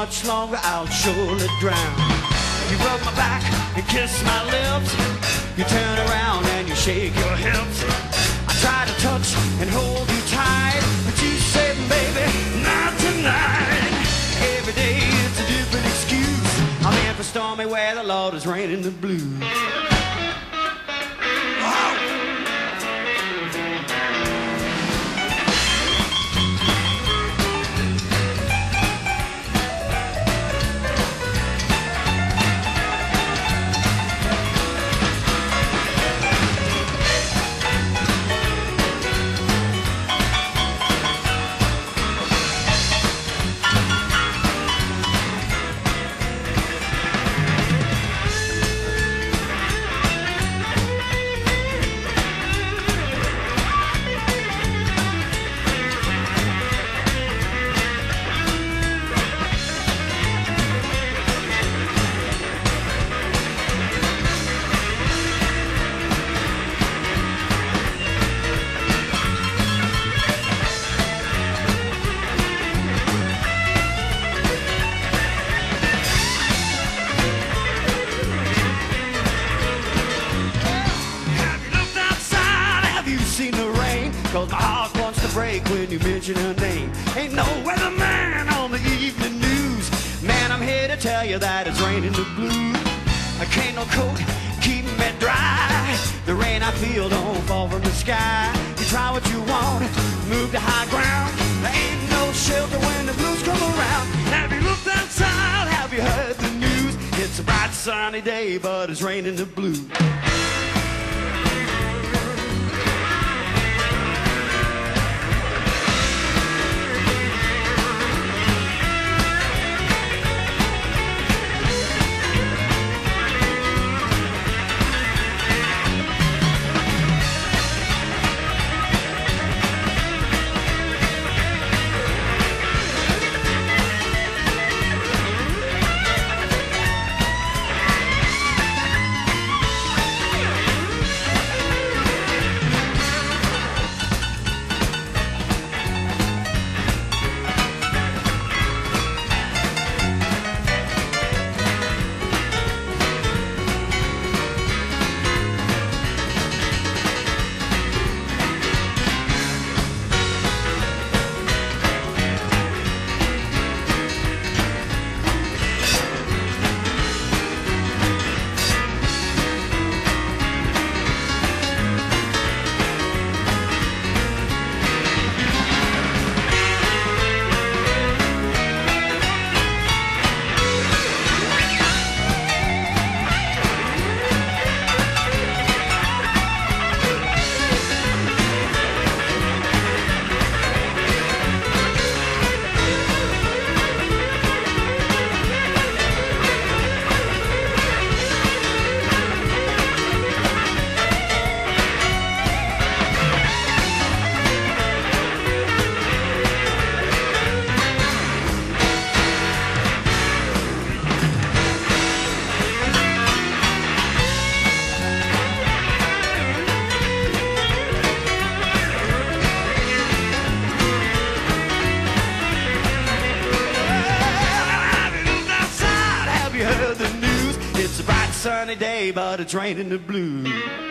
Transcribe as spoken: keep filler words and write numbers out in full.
much longer, I'll surely drown. You rub my back and kiss my lips. You turn around and you shake your hips. I try to touch and hold you tight, but you say, baby, not tonight. Every day it's a different excuse. I'm in for stormy weather, Lord, it's raining the blues. Cause my heart wants to break when you mention her name. Ain't no weatherman on the evening news. Man, I'm here to tell you that it's raining the blues. I can't no coat keep me dry. The rain I feel don't fall from the sky. You try what you want, move to high ground. There ain't no shelter when the blues come around. Have you looked outside? Have you heard the news? It's a bright sunny day, but it's raining the blues. Sunny day, but it's raining the blues.